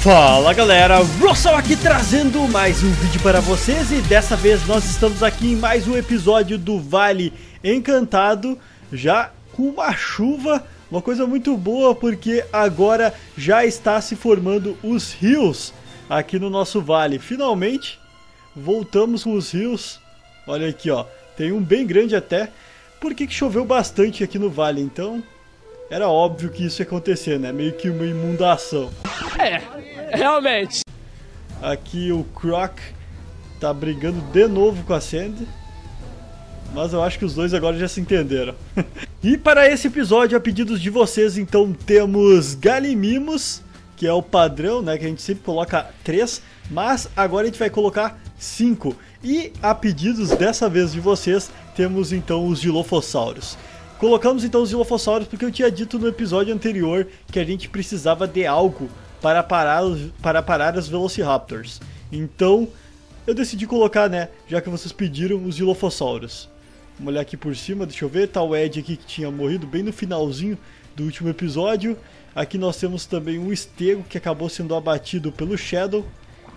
Fala galera, Rohsal aqui trazendo mais um vídeo para vocês e dessa vez nós estamos aqui em mais um episódio do Vale Encantado, já com uma chuva, uma coisa muito boa porque agora já está se formando os rios aqui no nosso vale. Finalmente voltamos com os rios, olha aqui ó, tem um bem grande até, porque que choveu bastante aqui no vale, então era óbvio que isso ia acontecer, né? Meio que uma inundação. É, realmente. Aqui o Croc tá brigando de novo com a Sandy. Mas eu acho que os dois agora já se entenderam. E para esse episódio, a pedidos de vocês, então temos Galimimos, que é o padrão, né? Que a gente sempre coloca 3, mas agora a gente vai colocar 5. E a pedidos dessa vez de vocês, temos então os Dilofossauros. Colocamos então os Dilofossauros porque eu tinha dito no episódio anterior que a gente precisava de algo para parar os Velociraptors. Então eu decidi colocar, né, já que vocês pediram, os Dilofossauros. Vamos olhar aqui por cima, deixa eu ver, tá o Ed aqui que tinha morrido bem no finalzinho do último episódio. Aqui nós temos também um Estego que acabou sendo abatido pelo Shadow.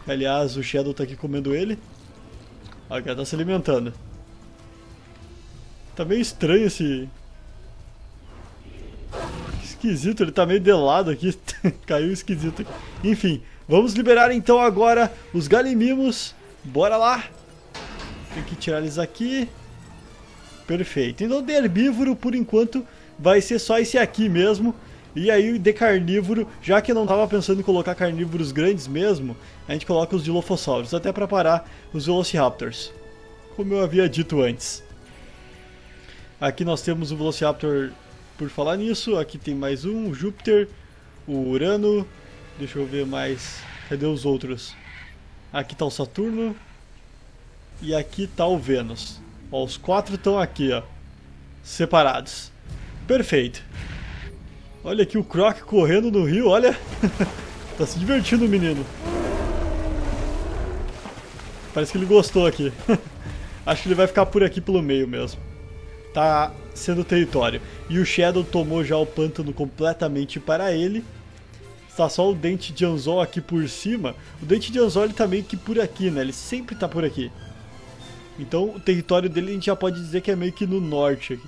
Aliás, o Shadow tá aqui comendo ele. Ah, o cara tá se alimentando. Tá meio estranho esse... Esquisito, ele tá meio de lado aqui. Caiu esquisito aqui. Enfim, vamos liberar então agora os Galimimos. Bora lá. Tem que tirar eles aqui. Perfeito. Então de herbívoro, por enquanto, vai ser só esse aqui mesmo. E aí de carnívoro, já que eu não tava pensando em colocar carnívoros grandes mesmo, a gente coloca os Dilofossauros, até para parar os Velociraptors, como eu havia dito antes. Aqui nós temos o Velociraptor, por falar nisso. Aqui tem mais um, o Júpiter, o Urano. Deixa eu ver mais. Cadê os outros? Aqui tá o Saturno. E aqui tá o Vênus. Ó, os 4 estão aqui, ó. Separados. Perfeito. Olha aqui o Croc correndo no rio, olha. Tá se divertindo o menino. Parece que ele gostou aqui. Acho que ele vai ficar por aqui pelo meio mesmo. Tá sendo território. E o Shadow tomou já o pântano completamente para ele. Tá só o Dente de Anzol aqui por cima. O Dente de Anzol ele tá meio que por aqui, né? Ele sempre tá por aqui. Então o território dele a gente já pode dizer que é meio que no norte aqui.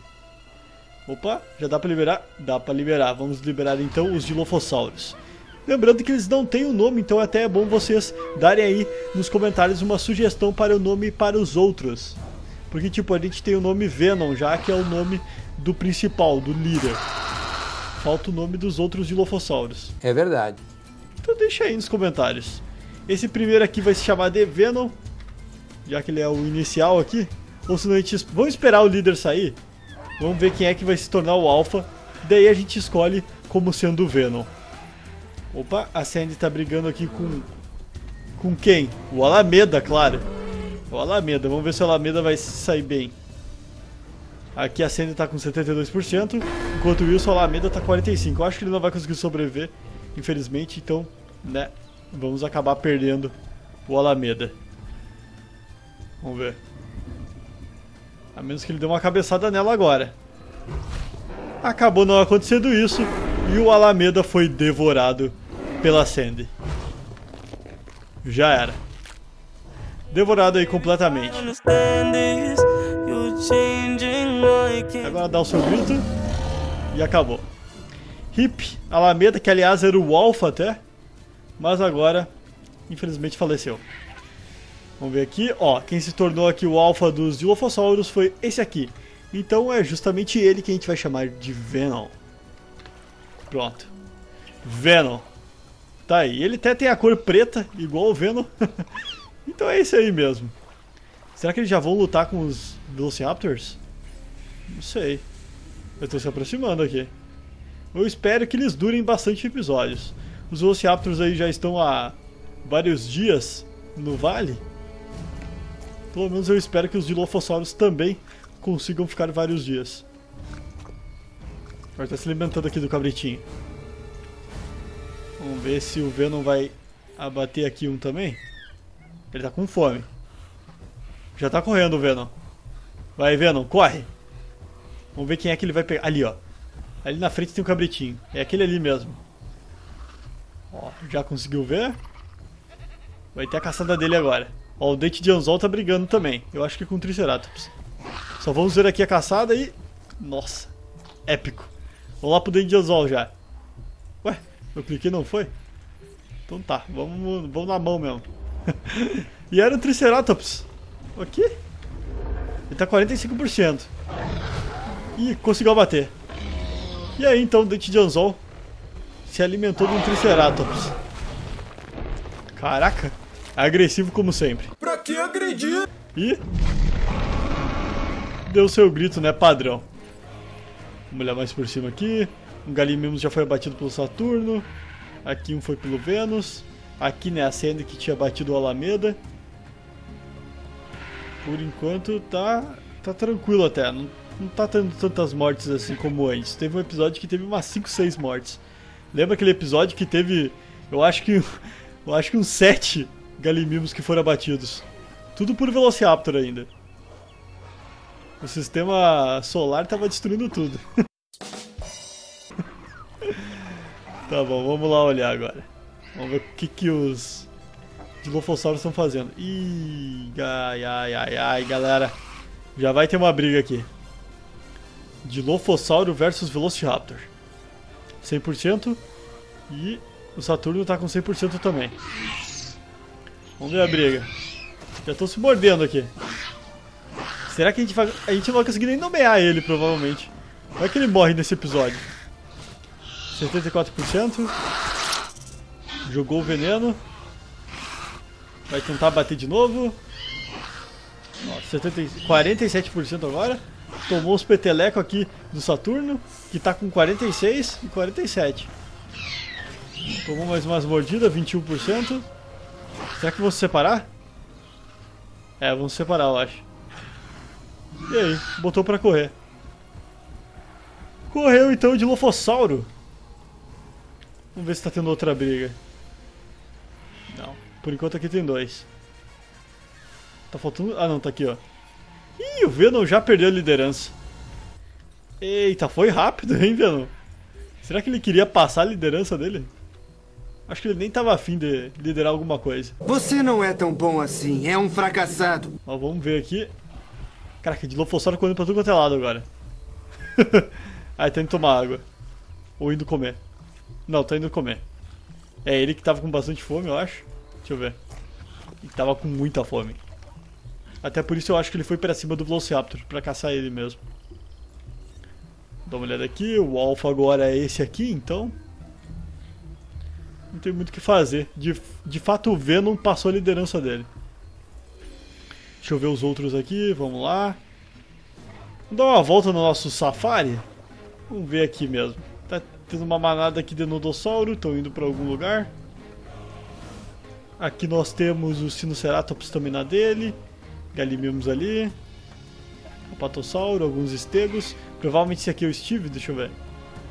Opa, já dá pra liberar? Dá pra liberar. Vamos liberar então os Dilofossauros. Lembrando que eles não têm um nome, então até é bom vocês darem aí nos comentários uma sugestão para o nome para os outros. Porque, tipo, a gente tem o nome Venom, já que é o nome do principal, do líder. Falta o nome dos outros Dilofossauros. É verdade. Então deixa aí nos comentários. Esse primeiro aqui vai se chamar de Venom, já que ele é o inicial aqui. Ou senão a gente... Vamos esperar o líder sair. Vamos ver quem é que vai se tornar o alfa. Daí a gente escolhe como sendo o Venom. Opa, a Sandy tá brigando aqui com... Com quem? O Alameda, claro. O Alameda, vamos ver se o Alameda vai sair bem. Aqui a Sandy tá com 72%, enquanto isso o Alameda tá com 45%. Eu acho que ele não vai conseguir sobreviver, infelizmente, então, né, vamos acabar perdendo o Alameda. Vamos ver. A menos que ele dê uma cabeçada nela agora. Acabou não acontecendo isso, e o Alameda foi devorado pela Sandy. Já era. Devorado aí completamente. Agora dá o seu grito. E acabou. Hip, Alameda, que aliás era o alfa até. Mas agora, infelizmente, faleceu. Vamos ver aqui. Ó, quem se tornou aqui o alfa dos Dilofossauros foi esse aqui. Então é justamente ele que a gente vai chamar de Venom. Pronto. Venom. Tá aí. Ele até tem a cor preta, igual o Venom. Então é isso aí mesmo. Será que eles já vão lutar com os Velociraptors? Não sei. Eu tô se aproximando aqui. Eu espero que eles durem bastante episódios. Os Velociraptors aí já estão há vários dias no vale. Pelo menos eu espero que os Dilofossauros também consigam ficar vários dias. Agora tá se alimentando aqui do cabritinho. Vamos ver se o Venom vai abater aqui um também. Ele tá com fome. Já tá correndo o Venom. Vai, Venom, corre. Vamos ver quem é que ele vai pegar. Ali, ó. Ali na frente tem um cabritinho. É aquele ali mesmo. Ó, já conseguiu ver? Vai ter a caçada dele agora. Ó, o Dente de Anzol tá brigando também. Eu acho que com o Triceratops. Só vamos ver aqui a caçada e... Nossa, épico. Vamos lá pro Dente de Anzol já. Ué, eu cliquei não foi? Então tá, vamos na mão mesmo. E era o Triceratops. Aqui? Ele tá 45%. Ih, conseguiu abater. E aí então o Dente de Anzol se alimentou de um Triceratops. Caraca, agressivo como sempre. Pra que agredir? E deu seu grito, né, padrão. Vamos olhar mais por cima aqui. Um Galimimos já foi abatido pelo Saturno. Aqui um foi pelo Vênus. Aqui, né, a Sandy que tinha batido o Alameda. Por enquanto tá tranquilo até. Não tá tendo tantas mortes assim como antes. Teve um episódio que teve umas 5, 6 mortes. Lembra aquele episódio que teve... Eu acho que uns 7 Galimimos que foram abatidos. Tudo por Velociraptor ainda. O sistema solar tava destruindo tudo. Tá bom, vamos lá olhar agora. Vamos ver o que os Dilofossauros estão fazendo. Ih, ai, galera. Já vai ter uma briga aqui. Dilophosauro versus Velociraptor. 100%. E o Saturno tá com 100% também. Vamos ver a briga. Já estão se mordendo aqui. Será que a gente não vai conseguir nem nomear ele, provavelmente. Vai que ele morre nesse episódio. 74%. Jogou o veneno. Vai tentar bater de novo. Ó, 47% agora. Tomou os petelecos aqui do Saturno, que tá com 46 e 47. Tomou mais umas mordidas, 21%. Será que vão se separar? É, vão se separar, eu acho. E aí, botou pra correr. Correu então o Dilophosauro. Vamos ver se tá tendo outra briga. Não, por enquanto aqui tem 2. Tá faltando... Ah não, tá aqui ó. Ih, o Venom já perdeu a liderança. Eita, foi rápido, hein, Venom? Será que ele queria passar a liderança dele? Acho que ele nem tava afim de liderar alguma coisa. Você não é tão bom assim, é um fracassado. Ó, vamos ver aqui. Caraca, Dilophosauro correndo pra tudo quanto é lado agora. Aí tá indo tomar água. Ou indo comer. Não, tá indo comer. É ele que tava com bastante fome, eu acho. Deixa eu ver. Ele tava com muita fome. Até por isso eu acho que ele foi pra cima do Velociraptor, pra caçar ele mesmo. Dá uma olhada aqui, o alfa agora é esse aqui, então... Não tem muito o que fazer. De fato o Venom passou a liderança dele. Deixa eu ver os outros aqui, vamos lá. Vamos dar uma volta no nosso safari. Vamos ver aqui mesmo. Tá tendo uma manada aqui de Nodossauro, estão indo pra algum lugar. Aqui nós temos o Sinoceratops também na dele. Galimimos ali. Apatossauro, alguns estegos. Provavelmente esse aqui é o Steve, deixa eu ver.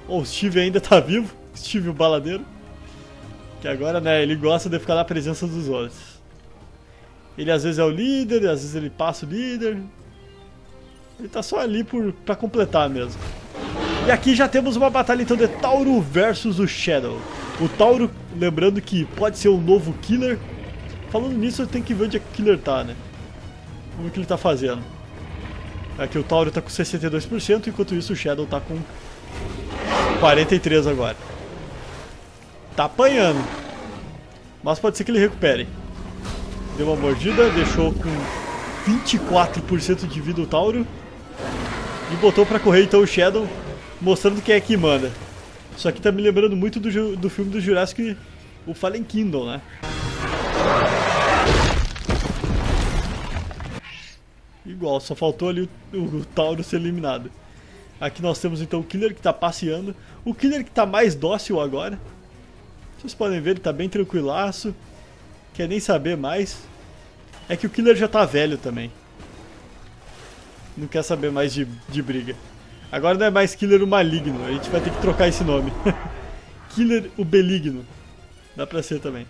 Oh, o Steve ainda tá vivo. Steve o baladeiro. Que agora, né, ele gosta de ficar na presença dos outros. Ele às vezes é o líder, às vezes ele passa o líder. Ele tá só ali pra completar mesmo. E aqui já temos uma batalha então de Tauro versus o Shadow. O Tauro, lembrando que pode ser o novo Killer. Falando nisso, eu tenho que ver onde é que o Killer tá, né? Como que ele tá fazendo. Aqui o Tauro tá com 62%, enquanto isso o Shadow tá com 43% agora. Tá apanhando. Mas pode ser que ele recupere. Deu uma mordida, deixou com 24% de vida o Tauro. E botou pra correr então o Shadow, mostrando quem é que manda. Isso aqui tá me lembrando muito do filme do Jurassic, o Fallen Kingdom, né? Igual, só faltou ali o Tauro ser eliminado. Aqui nós temos então o Killer que tá passeando. O Killer que tá mais dócil agora. Vocês podem ver, ele tá bem tranquilaço. Quer nem saber mais. É que o Killer já tá velho também. Não quer saber mais de briga. Agora não é mais Killer o Maligno. A gente vai ter que trocar esse nome. Killer o Beligno. Dá pra ser também.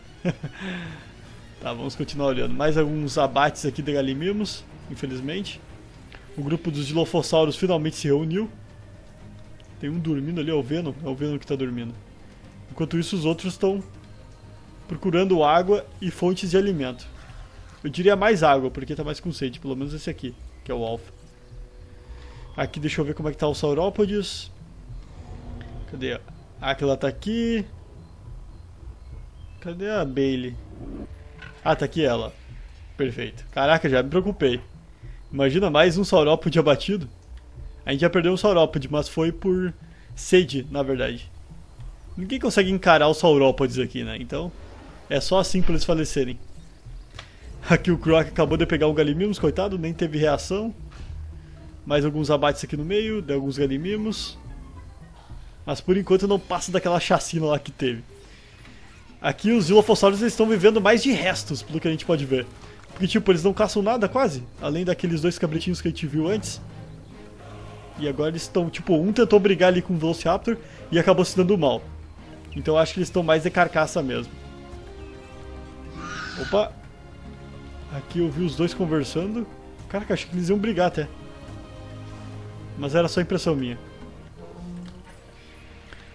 Tá, vamos continuar olhando. Mais alguns abates aqui de Galimimos. Infelizmente. O grupo dos Dilofossauros finalmente se reuniu. Tem um dormindo ali, é o Venom que tá dormindo. Enquanto isso os outros estão procurando água e fontes de alimento. Eu diria mais água, porque tá mais com sede, pelo menos esse aqui, que é o alfa. Aqui deixa eu ver como é que tá os saurópodes. Cadê? Aquela tá aqui. Cadê a Bailey? Ah, tá aqui ela. Perfeito. Caraca, já me preocupei. Imagina mais um saurópode abatido. A gente já perdeu um saurópode, mas foi por sede, na verdade. Ninguém consegue encarar os saurópodes aqui, né? Então, é só assim pra eles falecerem. Aqui o Croc acabou de pegar um Galimimos, coitado, nem teve reação. Mais alguns abates aqui no meio, deu alguns Galimimos. Mas por enquanto não passa daquela chacina lá que teve. Aqui os Dilophosaurus estão vivendo mais de restos, pelo que a gente pode ver. Porque tipo, eles não caçam nada quase, além daqueles dois cabretinhos que a gente viu antes. E agora eles estão, tipo, um tentou brigar ali com o Velociraptor e acabou se dando mal. Então eu acho que eles estão mais de carcaça mesmo. Opa! Aqui eu vi os dois conversando. Caraca, acho que eles iam brigar até. Mas era só impressão minha.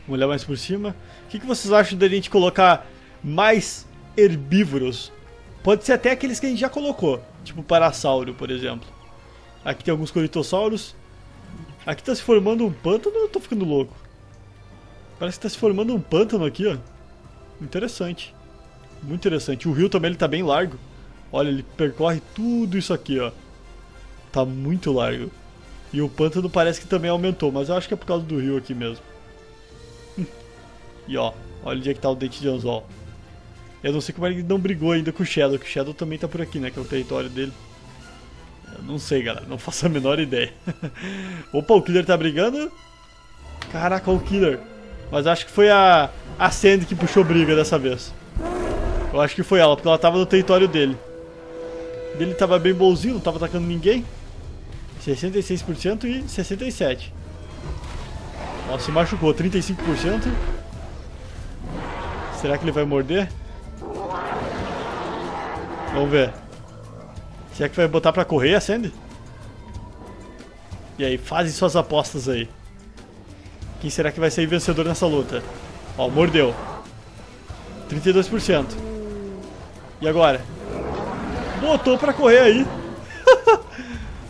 Vamos olhar mais por cima. O que vocês acham da gente colocar mais herbívoros? Pode ser até aqueles que a gente já colocou. Tipo o parasauro, por exemplo. Aqui tem alguns coritossauros. Aqui tá se formando um pântano ou eu tô ficando louco? Parece que tá se formando um pântano aqui, ó. Interessante. Muito interessante. O rio também, ele tá bem largo. Olha, ele percorre tudo isso aqui, ó. Tá muito largo. E o pântano parece que também aumentou, mas eu acho que é por causa do rio aqui mesmo. E ó, olha onde é que tá o Dente de Anzol. Eu não sei como ele não brigou ainda com o Shadow, que o Shadow também tá por aqui, né, que é o território dele. Eu não sei, galera, não faço a menor ideia. Opa, o Killer tá brigando. Caraca, o Killer. Mas acho que foi a Sandy que puxou briga dessa vez. Eu acho que foi ela, porque ela tava no território dele. Ele tava bem bonzinho, não tava atacando ninguém. 66% e 67%. Ó, se machucou, 35%. Será que ele vai morder? Vamos ver. Será que vai botar pra correr a Sandy? E aí, fazem suas apostas aí. Quem será que vai sair vencedor nessa luta? Ó, mordeu. 32%. E agora? Botou pra correr aí.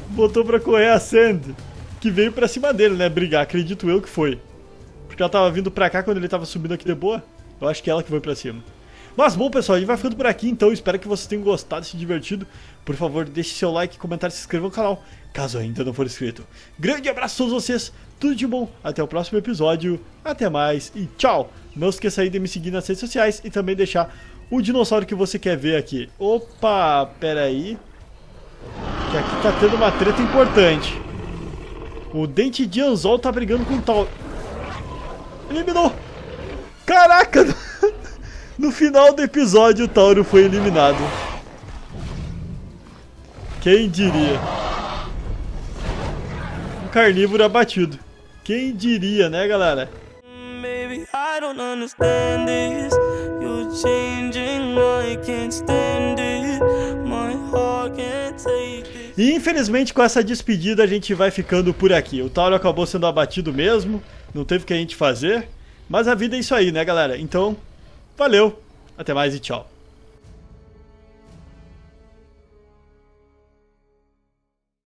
Botou pra correr a Sandy, que veio pra cima dele, né, brigar, acredito eu que foi. Porque ela tava vindo pra cá quando ele tava subindo aqui de boa. Eu acho que é ela que foi pra cima. Mas bom, pessoal, a gente vai ficando por aqui, então espero que vocês tenham gostado, se divertido. Por favor, deixe seu like, comentário, se inscreva no canal, caso ainda não for inscrito. Grande abraço a todos vocês, tudo de bom, até o próximo episódio, até mais e tchau! Não esqueça aí de me seguir nas redes sociais e também deixar o dinossauro que você quer ver aqui. Opa, pera aí, que aqui tá tendo uma treta importante. O Dente de Anzol tá brigando com o Tauro. Eliminou! Caraca! No final do episódio o Tauro foi eliminado. Quem diria? Um carnívoro abatido. Quem diria, né, galera? Baby, I don't understand this. You're changing, I can't stand it. My heart can't take it. E infelizmente com essa despedida a gente vai ficando por aqui. O Tauro acabou sendo abatido mesmo. Não teve o que a gente fazer. Mas a vida é isso aí, né, galera? Então, valeu, até mais e tchau.